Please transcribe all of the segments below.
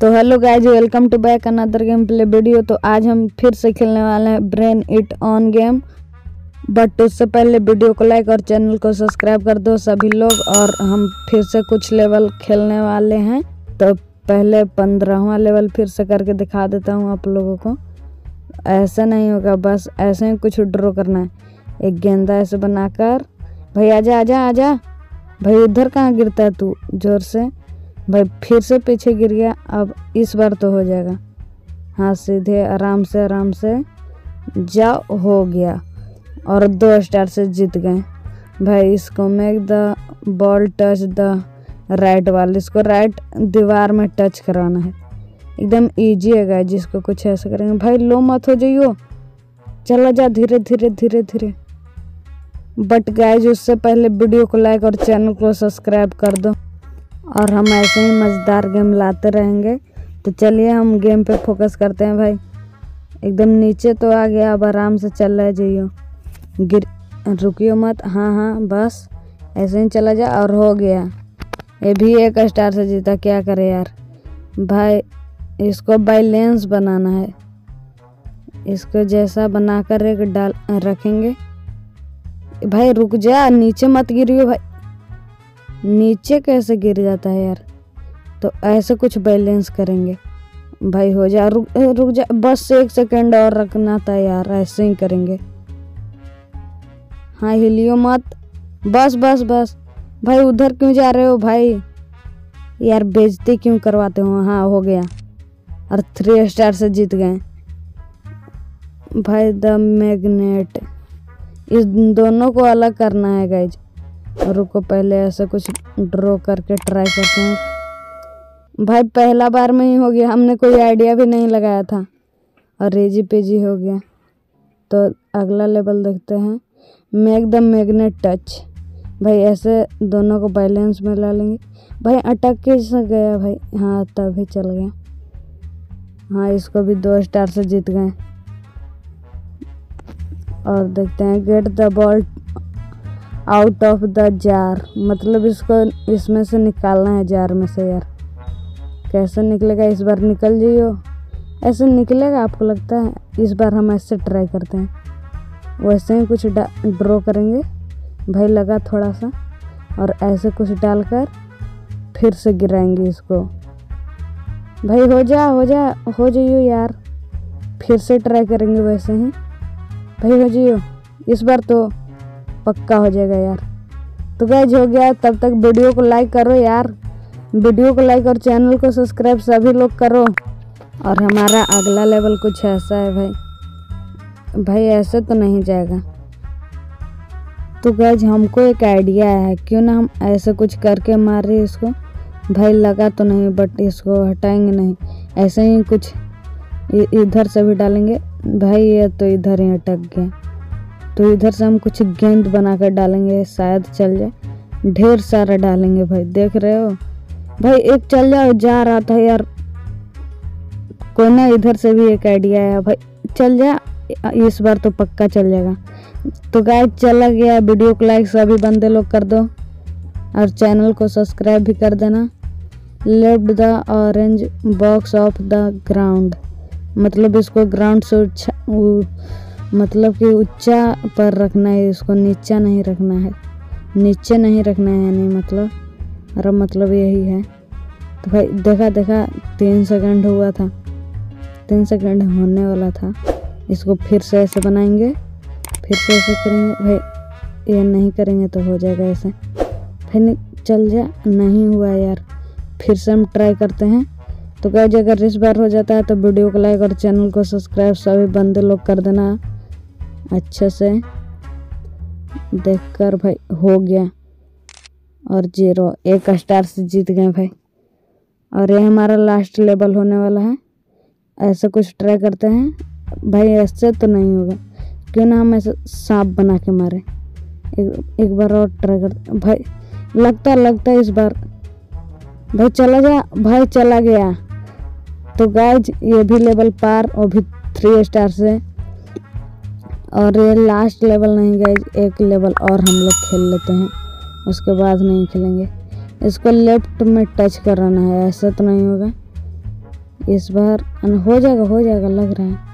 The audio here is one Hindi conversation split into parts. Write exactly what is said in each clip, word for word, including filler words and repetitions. तो hello guys, welcome to back another game play video. तो आज हम फिर से खेलने वाले हैं brain it on game, but उससे पहले वीडियो को लाइक और चैनल को सब्सक्राइब कर दो सभी लोग। और हम फिर से कुछ लेवल खेलने वाले हैं, तो पहले पंद्रहवां लेवल फिर से करके दिखा देता हूँ आप लोगों को। ऐसा नहीं होगा, बस ऐसे ही कुछ ड्रॉ करना है। एक गेंदा ऐसे बनाकर, भाई आजा आजा आजा, भाई उधर कहाँ गिरता है तू, जोर से। भाई फिर से पीछे गिर गया, अब इस बार तो हो जाएगा। हाँ सीधे, आराम से आराम से जाओ, हो गया। और दो स्टार से जीत गए भाई। इसको make the ball touch the right wall, इसको राइट दीवार में टच कराना है। एकदम इजी है गाइस, जिसको कुछ ऐसा करेंगे। भाई लो मत हो जाइयो, चला जा धीरे धीरे धीरे धीरे। बट गाइस उससे पहले वीडियो को लाइक और चैनल को सब्सक्राइब कर दो, और हम ऐसे ही मज़ेदार गेम लाते रहेंगे। तो चलिए हम गेम पे फोकस करते हैं। भाई एकदम नीचे तो आ गया, अब आराम से चल रहे जाइयो, गिर रुकियो मत। हाँ हाँ बस ऐसे ही चला जा, और हो गया। ये भी एक स्टार से जीता, क्या करे यार। भाई इसको बैलेंस बनाना है, इसको जैसा बनाकर एक डाल रखेंगे। भाई रुक जा, नीचे मत गिरियो। भाई नीचे कैसे गिर जाता है यार। तो ऐसे कुछ बैलेंस करेंगे। भाई हो जा, रुक रुक जा, बस एक सेकंड और रखना था यार। ऐसे ही करेंगे। हाँ हिलियो मत, बस बस बस। भाई उधर क्यों जा रहे हो भाई, यार बेइज्जती क्यों करवाते हो। हाँ हो गया, और थ्री स्टार से जीत गए भाई। द मैग्नेट, इस दोनों को अलग करना है गाइज। रुको पहले ऐसा कुछ ड्रॉ करके ट्राई करते हैं। भाई पहला बार में ही हो गया, हमने कोई आइडिया भी नहीं लगाया था, और रेजी पेजी हो गया। तो अगला लेवल देखते हैं, मेक द मैग्नेट टच। भाई ऐसे दोनों को बैलेंस में ला लेंगे। भाई अटक के गया भाई, हाँ तभी चल गया। हाँ इसको भी दो स्टार से जीत गए। और देखते हैं, get the ball out of the jar, मतलब इसको इसमें से निकालना है, जार में से। यार कैसे निकलेगा, इस बार निकल जाइयो। ऐसे निकलेगा आपको लगता है, इस बार हम ऐसे ट्राई करते हैं। वैसे ही कुछ ड्रॉ करेंगे। भाई लगा थोड़ा सा, और ऐसे कुछ डालकर फिर से गिराएंगे इसको। भाई हो जा हो जा हो जाइयो यार, फिर से ट्राई करेंगे वैसे ही। भाई हो जाइयो, इस बार तो पक्का हो जाएगा यार। तो गाइस हो गया, तब तक वीडियो को लाइक करो यार, वीडियो को लाइक और चैनल को सब्सक्राइब सभी लोग करो। और हमारा अगला लेवल कुछ ऐसा है भाई। भाई ऐसे तो नहीं जाएगा। तो गाइस हमको एक आइडिया है, क्यों ना हम ऐसे कुछ करके मारे इसको। भाई लगा तो नहीं, बट इसको हटाएंगे नहीं, ऐसे ही कुछ इधर से भी डालेंगे। भाई ये तो इधर ही अटक गया, तो इधर से हम कुछ गेंद बनाकर डालेंगे, शायद चल जाए। ढेर सारा डालेंगे भाई, देख रहे हो। भाई एक चल जाओ, जा रहा था यार। कोई ना, इधर से भी एक आइडिया है भाई, चल जा, इस बार तो पक्का चल जाएगा। तो गाइस चला गया। वीडियो को लाइक सभी बंदे लोग कर दो, और चैनल को सब्सक्राइब भी कर देना। Left the orange box of the ground, मतलब इसको ग्राउंड से मतलब कि ऊंचा पर रखना है, इसको नीचा नहीं रखना है, नीचे नहीं रखना है यानी मतलब, और मतलब यही है। तो भाई देखा देखा, तीन सेकंड हुआ था, तीन सेकंड होने वाला था। इसको फिर से ऐसे बनाएंगे, फिर से ऐसे करेंगे। भाई ये नहीं करेंगे तो हो जाएगा ऐसे। फिर चल जा, नहीं हुआ यार, फिर से हम ट्राई करते हैं। तो गाइस अगर इस बार हो जाता है तो वीडियो को लाइक और चैनल को सब्सक्राइब सभी बंदे लोग कर देना अच्छे से देखकर। भाई हो गया, और जीरो, एक स्टार से जीत गए भाई। और ये हमारा लास्ट लेवल होने वाला है, ऐसे कुछ ट्राई करते हैं। भाई ऐसे तो नहीं होगा, क्यों ना हम ऐसे सांप बना के मारें। एक, एक बार और ट्राई करते। भाई लगता लगता इस बार, भाई चला जा, भाई चला गया। तो गाइस ये भी लेवल पार, और भी थ्री स्टार से। और ये लास्ट लेवल नहीं गाइस, एक लेवल और हम लोग खेल लेते हैं, उसके बाद नहीं खेलेंगे। इसको लेफ्ट में टच कराना है, ऐसा तो नहीं होगा। इस बार हो जाएगा हो जाएगा लग रहा है।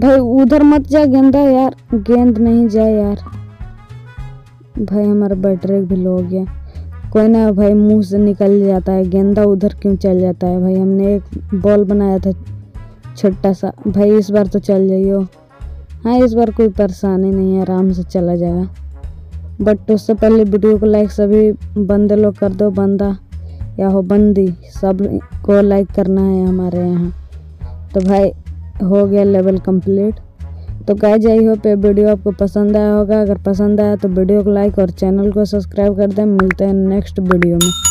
भाई उधर मत जाए गेंदा यार, गेंद नहीं जाए यार। भाई हमारा बैटरी भी लो हो गया, कोई ना भाई मुंह से निकल जाता है, गेंदा उधर क्यों चल जाता है। भाई हमने एक बॉल बनाया था छोटा सा, भाई इस बार तो चल जाइयो। हाँ इस बार कोई परेशानी नहीं है, आराम से चला जाएगा। बट उससे पहले वीडियो को लाइक सभी बंदे लोग कर दो, बंदा या हो बंदी सब को लाइक करना है हमारे यहाँ। तो भाई हो गया लेवल कंप्लीट। तो गाइस आई होप ये वीडियो आपको पसंद आया होगा, अगर पसंद आया तो वीडियो को लाइक और चैनल को सब्सक्राइब कर दें। मिलते हैं नेक्स्ट वीडियो में।